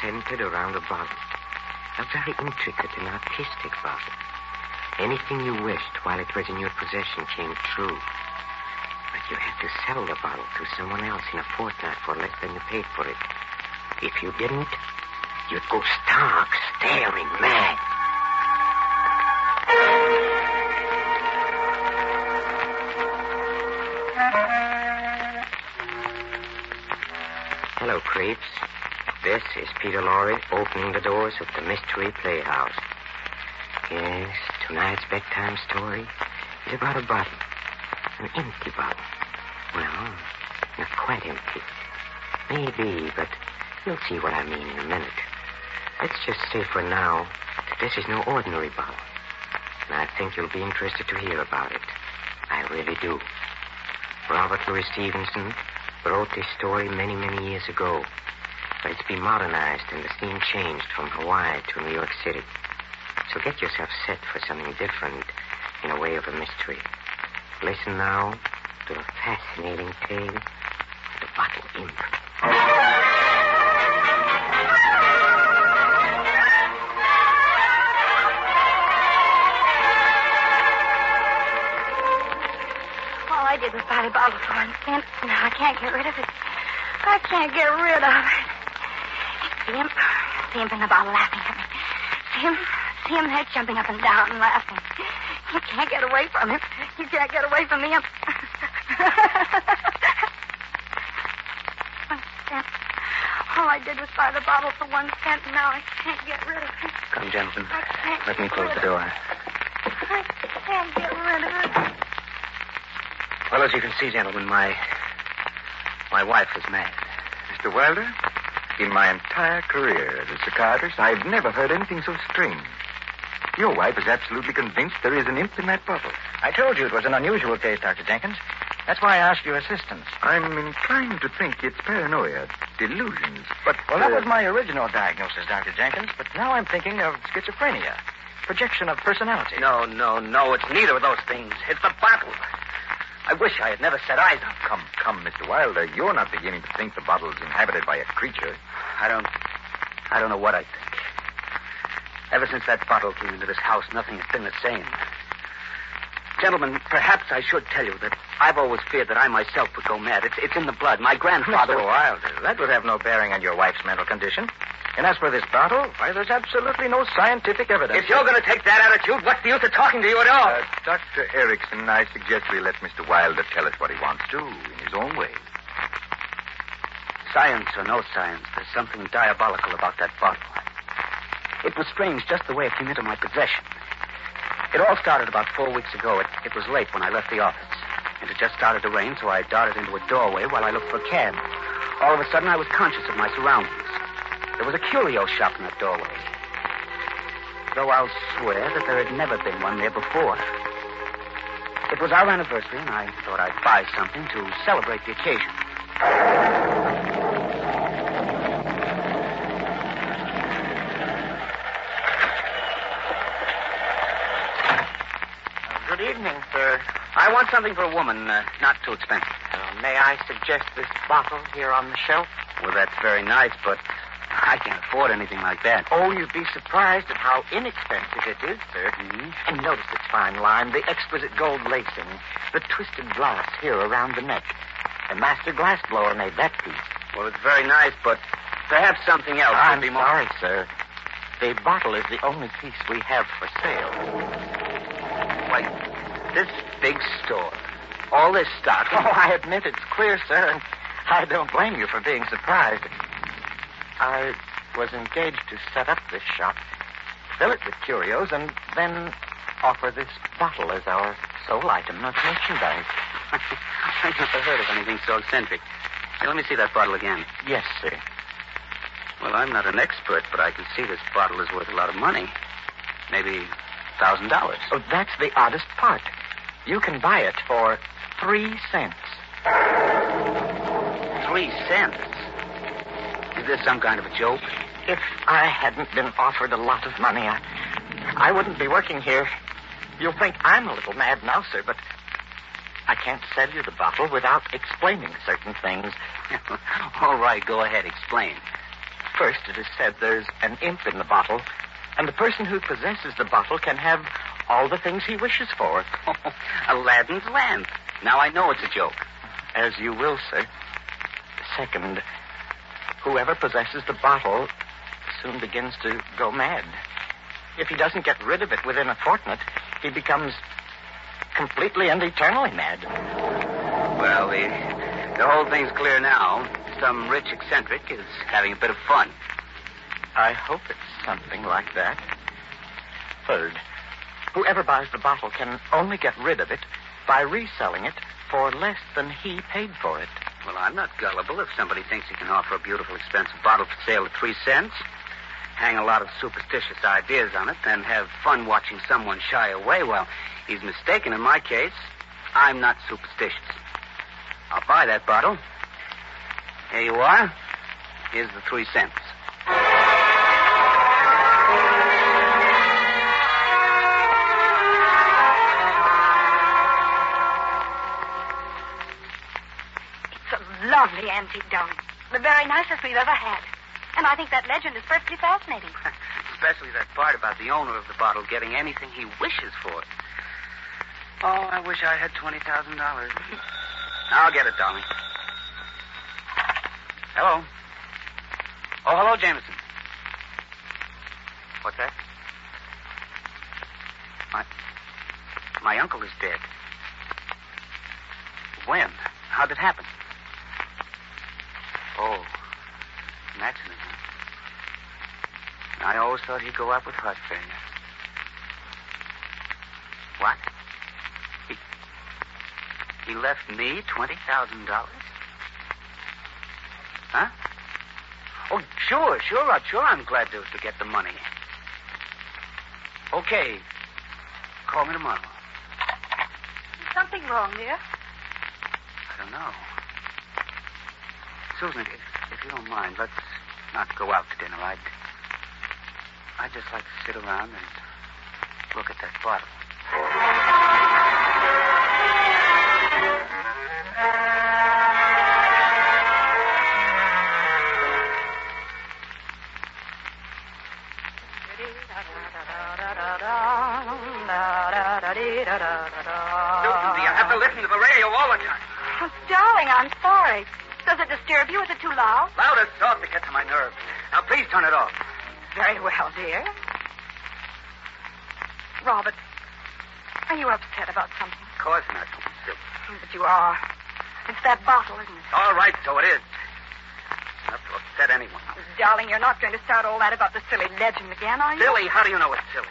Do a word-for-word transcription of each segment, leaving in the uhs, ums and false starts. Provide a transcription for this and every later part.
centered around a bottle. A very intricate and artistic bottle. Anything you wished while it was in your possession came true. But you had to sell the bottle to someone else in a fortnight for less than you paid for it. If you didn't, you'd go stark, staring mad. Hello, creeps. This is Peter Lorre opening the doors of the Mystery Playhouse. Yes, tonight's bedtime story is about a bottle. An empty bottle. Well, not quite empty. Maybe, but you'll see what I mean in a minute. Let's just say for now that this is no ordinary bottle. And I think you'll be interested to hear about it. I really do. Robert Louis Stevenson wrote this story many, many years ago. But it's been modernized and the theme changed from Hawaii to New York City. So get yourself set for something different in a way of a mystery. Listen now to the fascinating tale of the Bottle Imp. Oh, I didn't buy the bottle for one cent. No, I can't get rid of it. I can't get rid of it. It's the imp. It's the imp in the bottle laughing at me. It's him. It's him there jumping up and down and laughing. You can't get away from him. You can't get away from the imp. One cent. All I did was buy the bottle for one cent, and now I can't get rid of it. Come, Jensen. I can't Let me close the door. I can't get rid of it. Well, as you can see, gentlemen, my my wife is mad. Mister Wilder, in my entire career as a psychiatrist, I've never heard anything so strange. Your wife is absolutely convinced there is an imp in that bottle. I told you it was an unusual case, Doctor Jenkins. That's why I asked your assistance. I'm inclined to think it's paranoia, delusions, but... Well, uh... that was my original diagnosis, Doctor Jenkins, but now I'm thinking of schizophrenia, projection of personality. No, no, no, it's neither of those things. It's the bottle. I wish I had never set eyes on it. Come, come, Mister Wilder. You're not beginning to think the bottle's inhabited by a creature. I don't... I don't know what I think. Ever since that bottle came into this house, nothing has been the same. Gentlemen, perhaps I should tell you that I've always feared that I myself would go mad. It's, it's in the blood. My grandfather... Mister Wilder, that would have no bearing on your wife's mental condition. And as for this bottle, why, there's absolutely no scientific evidence. If you're going to take that attitude, what's the use of talking to you at all? Uh, Doctor Erickson, I suggest we let Mister Wilder tell us what he wants to in his own way. Science or no science, there's something diabolical about that bottle. It was strange just the way it came into my possession. It all started about four weeks ago. It, it was late when I left the office. And it just started to rain, so I darted into a doorway while I looked for a cab. All of a sudden, I was conscious of my surroundings. There was a curio shop in that doorway. Though I'll swear that there had never been one there before. It was our anniversary, and I thought I'd buy something to celebrate the occasion. Good evening, sir. I want something for a woman, uh, not too expensive. Uh, may I suggest this bottle here on the shelf? Well, that's very nice, but... I can't afford anything like that. Oh, you'd be surprised at how inexpensive it is, sir. Mm-hmm. And notice its fine line, the exquisite gold lacing, the twisted glass here around the neck. The master glass blower made that piece. Well, it's very nice, but perhaps something else would be more... I'm sorry, sir. The bottle is the only piece we have for sale. Why, this big store, all this stock... Oh, I admit it's queer, sir, and I don't blame you for being surprised. I was engaged to set up this shop, fill it with curios, and then offer this bottle as our sole item of merchandise. I've never heard of anything so eccentric. Hey, let me see that bottle again. Yes, sir. Well, I'm not an expert, but I can see this bottle is worth a lot of money. Maybe one thousand dollars. Oh, that's the oddest part. You can buy it for three cents. Three cents? Is this some kind of a joke? If I hadn't been offered a lot of money, I, I wouldn't be working here. You'll think I'm a little mad now, sir, but I can't sell you the bottle without explaining certain things. All right, go ahead, explain. First, it is said there's an imp in the bottle, and the person who possesses the bottle can have all the things he wishes for. Aladdin's lamp. Now I know it's a joke. As you will, sir. Second, whoever possesses the bottle soon begins to go mad. If he doesn't get rid of it within a fortnight, he becomes completely and eternally mad. Well, the, the whole thing's clear now. Some rich eccentric is having a bit of fun. I hope it's something like that. Third, whoever buys the bottle can only get rid of it by reselling it for less than he paid for it. Well, I'm not gullible if somebody thinks he can offer a beautiful, expensive bottle for sale at three cents, hang a lot of superstitious ideas on it, then have fun watching someone shy away. Well, he's mistaken in my case. I'm not superstitious. I'll buy that bottle. Here you are. Here's the three cents. Lovely antique, darling. The very nicest we've ever had. And I think that legend is perfectly fascinating. Especially that part about the owner of the bottle getting anything he wishes for. Oh, I wish I had twenty thousand dollars. I'll get it, darling. Hello. Oh, hello, Jameson. What's that? My, my uncle is dead. When? How'd it happen? Oh, an accident. I always thought he'd go up with heart failure. What? He, he left me twenty thousand dollars? Huh? Oh, sure, sure, Rod, sure. I'm glad to, to get the money. Okay. Call me tomorrow. Is something wrong, dear? I don't know. Susan, if, if you don't mind, let's not go out to dinner. I'd, I'd just like to sit around and look at that bottle. Susan, do you have to listen to the radio all the time? Oh, darling, I'm sorry. Does it disturb you? Is it too loud? Loud as soft to get to my nerves. Now, please turn it off. Very well, dear. Robert, are you upset about something? Of course not. But you are. It's that bottle, isn't it? All right, so it is. Not to upset anyone. Darling, you're not going to start all that about the silly legend again, are you? Silly? How do you know it's silly?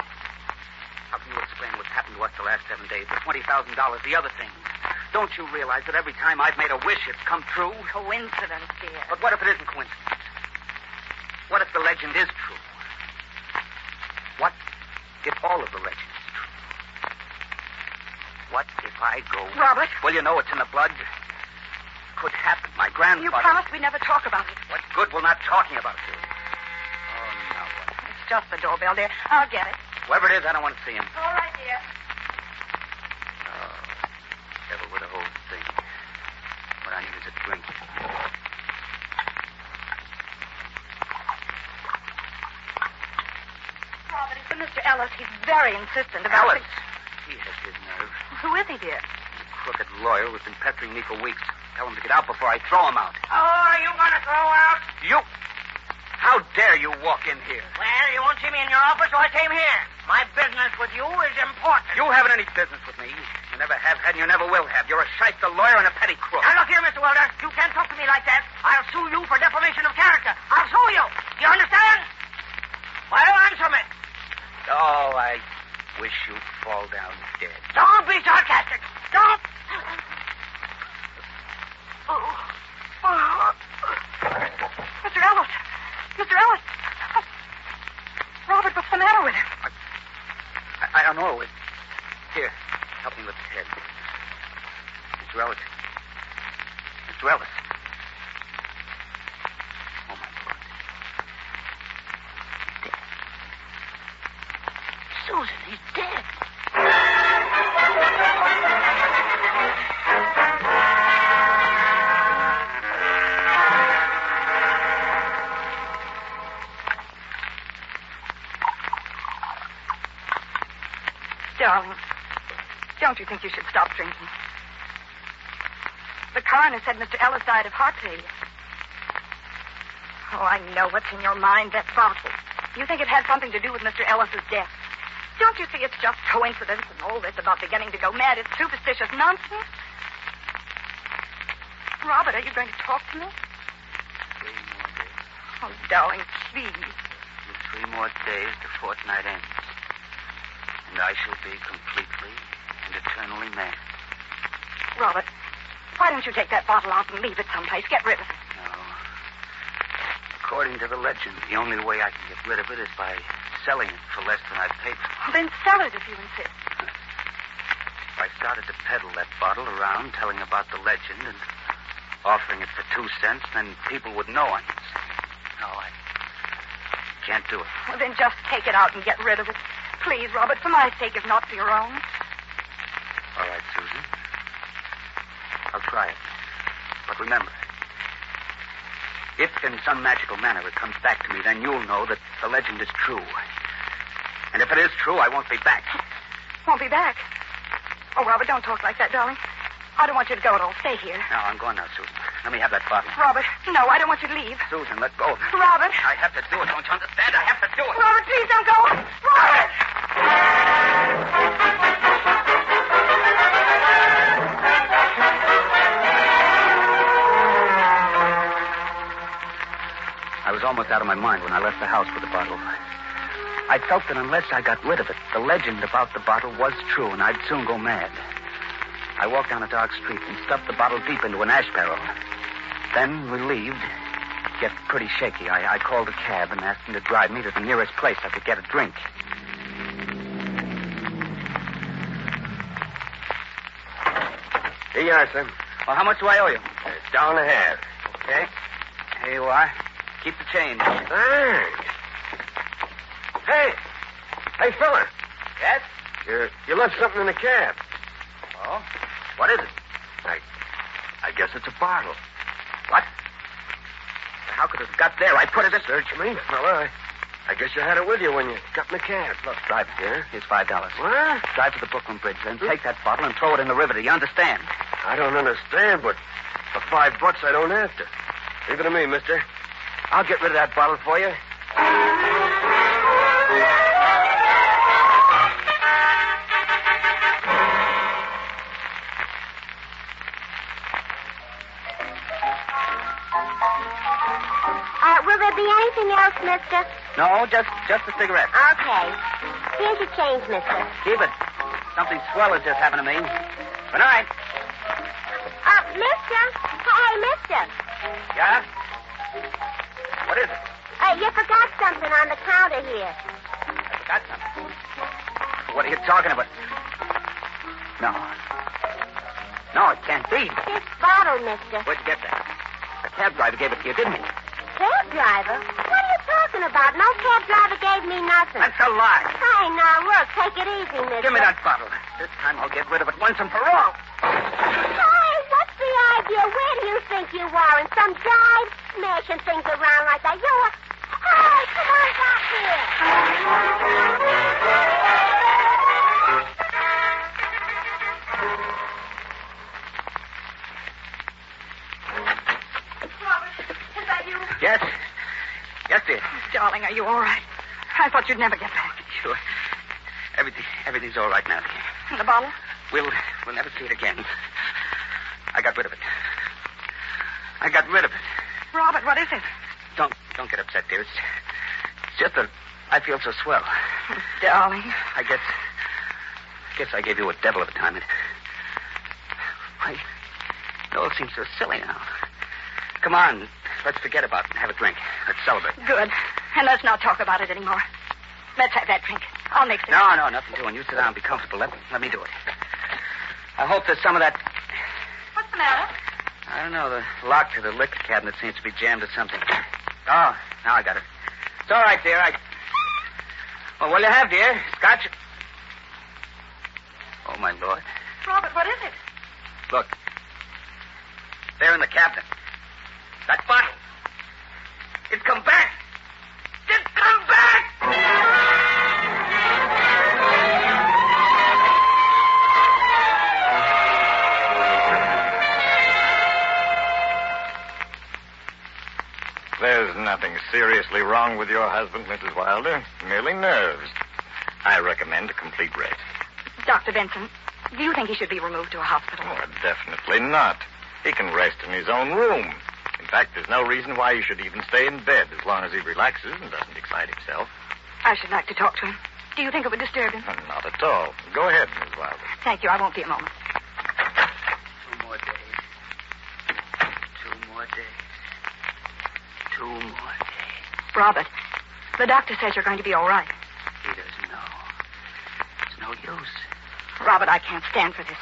How can you explain what's happened to us the last seven days? The twenty thousand dollars, the other things. Don't you realize that every time I've made a wish, it's come true? Coincidence, dear. But what if it isn't coincidence? What if the legend is true? What if all of the legend is true? What if I go... Robert? Well, you know it's in the blood. Could happen. My grandfather... You promised we never talk about it. What good will not talking about it do? Oh, no. It's just the doorbell, dear. I'll get it. Whoever it is, I don't want to see him. All right, dear. With the whole thing. What I need is a drink. Robert, it's Mister Ellis. He's very insistent about... Ellis? The... He has his nerve. Who is he, dear? The crooked lawyer who's been pestering me for weeks. Tell him to get out before I throw him out. Oh, are you going to throw out? You? How dare you walk in here? Well, you won't see me in your office, so I came here. My business with you is important. You haven't any business with me. You never have had and you never will have. You're a shyster lawyer and a petty crook. Now, look here, Mister Wilder. You can't talk to me like that. I'll sue you for defamation of character. I'll sue you. Do you understand? Well, answer me. Oh, I wish you'd fall down dead. Don't be sarcastic. Don't. Oh. Oh. Mister Ellis. Mister Ellis. Oh. Robert, what's the matter with him? I, I, I don't know. It, here. Help me lift his head. Mister Ellis. Mister Ellis. Oh, my God. He's dead. Susan, he's dead. darling. Don't you think you should stop drinking? The coroner said Mister Ellis died of heart failure. Oh, I know what's in your mind, that bottle. You think it had something to do with Mister Ellis's death. Don't you see it's just coincidence and all this about beginning to go mad? It's superstitious nonsense. Robert, are you going to talk to me? Three more days. Oh, darling, please. In three more days, the fortnight ends. And I shall be completely and eternally mad. Robert, why don't you take that bottle out and leave it someplace? Get rid of it. No. According to the legend, the only way I can get rid of it is by selling it for less than I paid for it. Then sell it if you insist. I started to peddle that bottle around, telling about the legend and offering it for two cents, then people would know on it. No, I can't do it. Well, then just take it out and get rid of it. Please, Robert, for my sake, if not for your own. All right, Susan. I'll try it. But remember, if in some magical manner it comes back to me, then you'll know that the legend is true. And if it is true, I won't be back. Won't be back? Oh, Robert, don't talk like that, darling. I don't want you to go at all. Stay here. No, I'm going now, Susan. Let me have that bottle. Robert, no, I don't want you to leave. Susan, let go. Robert. I have to do it. Don't you understand? I have to do it. Robert, please don't go. Robert! I was almost out of my mind when I left the house with the bottle. I felt that unless I got rid of it, the legend about the bottle was true, and I'd soon go mad. I walked down a dark street and stuffed the bottle deep into an ash barrel. Then, relieved, yet pretty shaky, I, I called a cab and asked him to drive me to the nearest place I could get a drink. Here you are, sir. Well, how much do I owe you? It's down a half. Okay. Here you are. Keep the change. Thanks. Hey. Hey, fella. Yes? You you left something in the cab. Oh? What is it? I I guess it's a bottle. What? How could it have got there? I put it in... Search me, fella. I, I guess you had it with you when you got in the cab. Look, drive here. Here's five dollars. What? Drive to the Brooklyn Bridge, then hmm? take that bottle and throw it in the river. Do you understand? I don't understand, but for five bucks I don't have to. Leave it to me, mister. I'll get rid of that bottle for you. Uh, will there be anything else, mister? No, just just a cigarette. Okay. Here's your change, mister. Keep it. Something swell has just happened to me. Good night. Uh, mister. Hey, mister. Yeah? What is it? Uh, you forgot something on the counter here. I forgot something? What are you talking about? No. No, it can't be. This bottle, mister. Where'd you get that? A cab driver gave it to you, didn't he? Cab driver? What are you talking about? No cab driver gave me nothing. That's a lie. Hey, now, look, take it easy, mister. Give me that bottle. This time I'll get rid of it once and for all. Hey, what's the idea? Where do you think you are? In some dive? Smashing things around like that. You were... Hey, come on back here. Robert, is that you? Yes. Yes, dear. Oh, darling, are you all right? I thought you'd never get back. Sure. Everything, everything's all right now, dear. And the bottle? We'll, we'll never see it again. I got rid of it. I got rid of it. Robert, what is it? Don't don't get upset, dear. It's, it's just that I feel so swell. Darling. I guess I guess I gave you a devil of a time. It, why, it all seems so silly now. Come on, let's forget about it and have a drink. Let's celebrate. Good. And let's not talk about it anymore. Let's have that drink. I'll make it. No, no, nothing doing. You sit down and be comfortable. Let, let me do it. I hope there's some of that... What's the matter? I don't know. The lock to the liquor cabinet seems to be jammed or something. Oh, now I got it. It's all right, dear. I... Well, what do you have, dear? Scotch? Oh, my Lord. Robert, what is it? Look. There in the cabinet. That bottle. It's come back. It's come back! There's nothing seriously wrong with your husband, Missus Wilder. Merely nerves. I recommend a complete rest. Doctor Benson, do you think he should be removed to a hospital? Oh, definitely not. He can rest in his own room. In fact, there's no reason why he should even stay in bed as long as he relaxes and doesn't excite himself. I should like to talk to him. Do you think it would disturb him? Not at all. Go ahead, Miss Wilder. Thank you. I won't be a moment. Two more days. Two more days. Two more days. Robert, the doctor says you're going to be all right. He doesn't know. It's no use. Robert, I can't stand for this.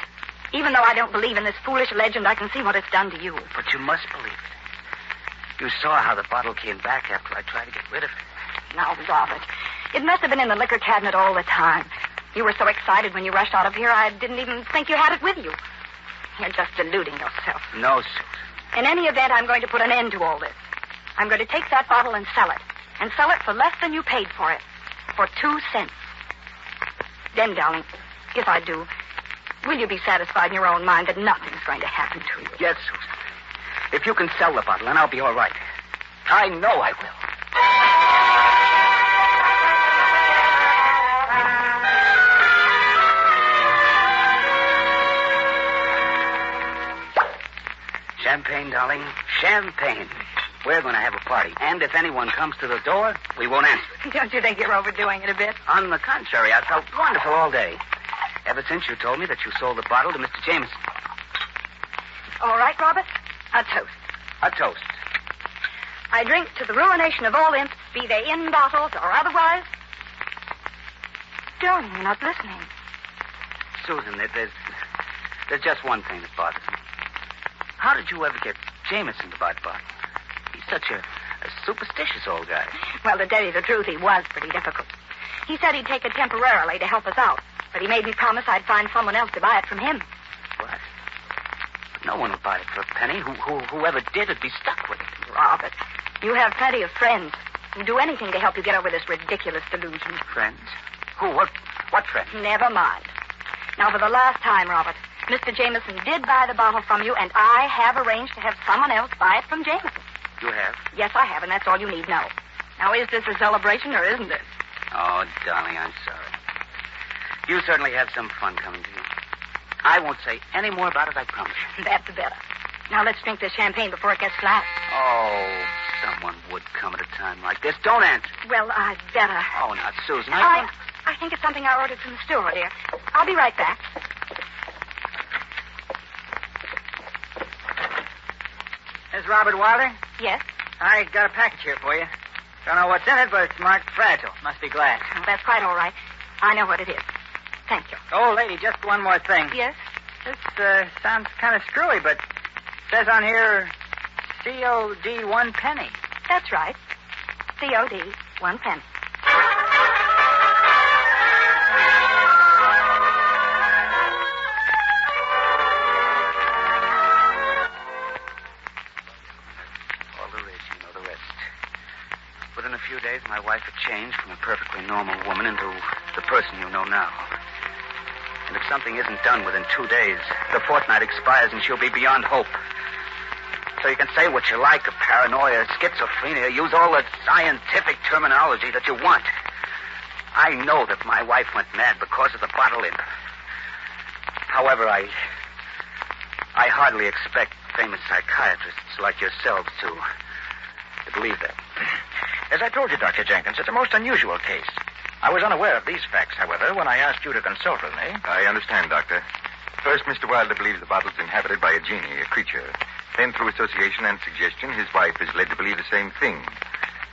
Even though I don't believe in this foolish legend, I can see what it's done to you. But you must believe it. You saw how the bottle came back after I tried to get rid of it. Now, Robert, it must have been in the liquor cabinet all the time. You were so excited when you rushed out of here, I didn't even think you had it with you. You're just deluding yourself. No, Susan. In any event, I'm going to put an end to all this. I'm going to take that bottle and sell it. And sell it for less than you paid for it. For two cents. Then, darling, if I do, will you be satisfied in your own mind that nothing's going to happen to you? Yes, Susan. If you can sell the bottle, then I'll be all right. I know I will. Champagne, darling. Champagne. We're going to have a party. And if anyone comes to the door, we won't answer it. Don't you think you're overdoing it a bit? On the contrary, I felt wonderful all day. Ever since you told me that you sold the bottle to Mister Jameson. All right, Robert. A toast. A toast. I drink to the ruination of all imps, be they in bottles or otherwise. Darling, you're not listening. Susan, there's, there's just one thing that bothers me. How did you ever get Jameson to buy the bottle? He's such a, a superstitious old guy. Well, to tell you the truth, he was pretty difficult. He said he'd take it temporarily to help us out, but he made me promise I'd find someone else to buy it from him. What? But no one would buy it for a penny. Who, who, whoever did, would be stuck with it. Robert, you have plenty of friends who'd do anything to help you get over this ridiculous delusion. Friends? Who? What? What friends? Never mind. Now, for the last time, Robert, Mister Jameson did buy the bottle from you, and I have arranged to have someone else buy it from Jameson. You have? Yes, I have, and that's all you need know. Now, is this a celebration or isn't it? Oh, darling, I'm sorry. You certainly had some fun coming to you. I won't say any more about it, I promise you. That's better. Now, let's drink this champagne before it gets flat. Oh, someone would come at a time like this. Don't answer. Well, I'd better. Oh, now, Susan, I... I, I think it's something I ordered from the store, dear. I'll be right back. Miss Robert Wilder? Yes? I got a package here for you. Don't know what's in it, but it's marked fragile. Must be glass. Oh, that's quite all right. I know what it is. Thank you. Oh, lady, just one more thing. Yes? This uh, sounds kind of screwy, but it says on here C O D one penny. That's right. C O D one penny. My wife had changed from a perfectly normal woman into the person you know now. And if something isn't done within two days, the fortnight expires and she'll be beyond hope. So you can say what you like of paranoia, schizophrenia, use all the scientific terminology that you want. I know that my wife went mad because of the bottle imp. However, I... I hardly expect famous psychiatrists like yourselves to, to believe that. As I told you, Doctor Jenkins, it's a most unusual case. I was unaware of these facts, however, when I asked you to consult with me. I understand, Doctor. First, Mister Wilder believes the bottle's inhabited by a genie, a creature. Then, through association and suggestion, his wife is led to believe the same thing.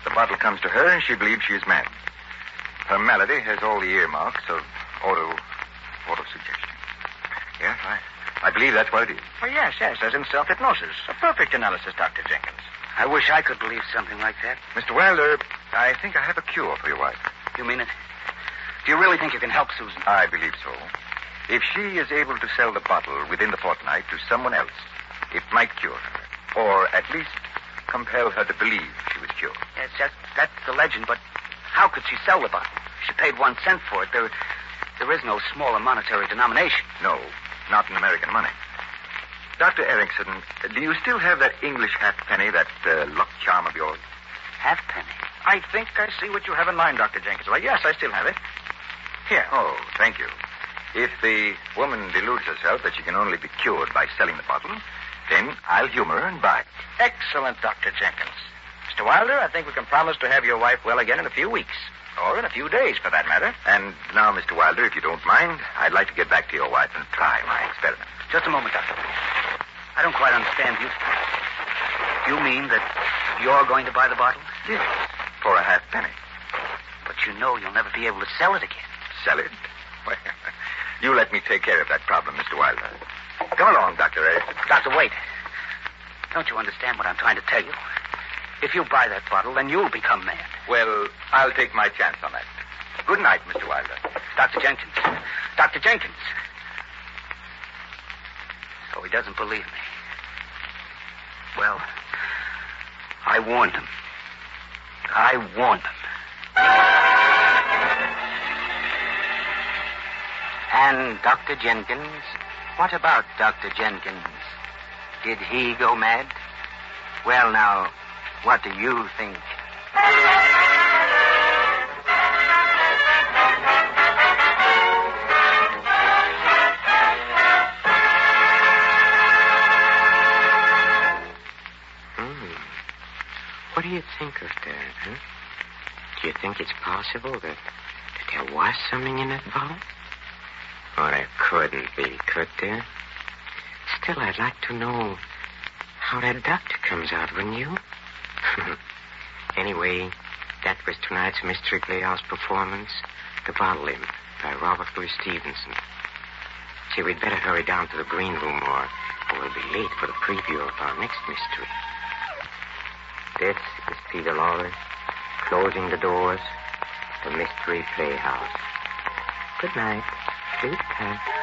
The bottle comes to her, and she believes she is mad. Her malady has all the earmarks of auto... auto-suggestion. Yes, I, I believe that's what it is. Well, yes, yes, as in self-hypnosis. A perfect analysis, Doctor Jenkins. I wish I could believe something like that. Mister Wilder, I think I have a cure for your wife. You mean it? Do you really think you can help Susan? I believe so. If she is able to sell the bottle within the fortnight to someone else, it might cure her, or at least compel her to believe she was cured. Yes, that's, that's the legend, but how could she sell the bottle? She paid one cent for it. There, there is no smaller monetary denomination. No, not in American money. Doctor Erickson, do you still have that English halfpenny, that uh, luck charm of yours? halfpenny. I think I see what you have in mind, Doctor Jenkins. Why, yes, I still have it. Here. Oh, thank you. If the woman deludes herself that she can only be cured by selling the bottle, then I'll humor her and buy it. Excellent, Doctor Jenkins. Mister Wilder, I think we can promise to have your wife well again in a few weeks. Or in a few days, for that matter. And now, Mister Wilder, if you don't mind, I'd like to get back to your wife and try my experiment. Just a moment, Doctor. I don't quite understand you. You mean that you're going to buy the bottle? Yes, for a half penny. But you know you'll never be able to sell it again. Sell it? Well, you let me take care of that problem, Mister Wilder. Come along, Doctor Erickson. Doctor, wait. Don't you understand what I'm trying to tell you? If you buy that bottle, then you'll become mad. Well, I'll take my chance on that. Good night, Mister Wilder. Doctor Jenkins. Doctor Jenkins. So he doesn't believe me. Well, I warned him. I warned him. And Doctor Jenkins? What about Doctor Jenkins? Did he go mad? Well, now, what do you think? Hmm. What do you think of that, huh? Do you think it's possible that, that there was something in that bottle? Oh, there couldn't be, could there? Still, I'd like to know how that doctor comes out, wouldn't you? Anyway, that was tonight's Mystery Playhouse performance, The Bottle Imp, by Robert Louis Stevenson. See, we'd better hurry down to the green room, or we'll be late for the preview of our next mystery. This is Peter Lawrence, closing the doors, the Mystery Playhouse. Good night. Good night.